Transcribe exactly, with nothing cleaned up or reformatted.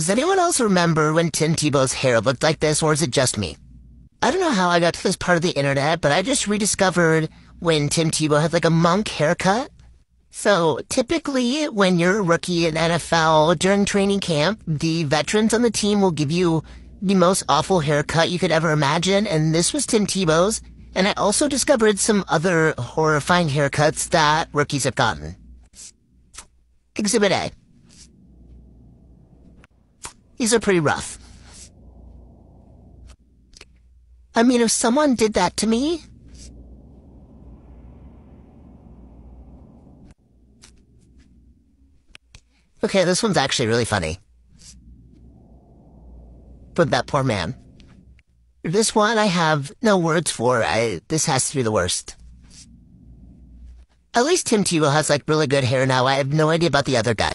Does anyone else remember when Tim Tebow's hair looked like this, or is it just me? I don't know how I got to this part of the internet, but I just rediscovered when Tim Tebow had like a monk haircut. So typically when you're a rookie in N F L during training camp, the veterans on the team will give you the most awful haircut you could ever imagine, and this was Tim Tebow's. And I also discovered some other horrifying haircuts that rookies have gotten. Exhibit A. These are pretty rough. I mean, if someone did that to me, okay, this one's actually really funny. For that poor man. This one I have no words for. I, this has to be the worst. At least Tim Tebow has like really good hair now. I have no idea about the other guy.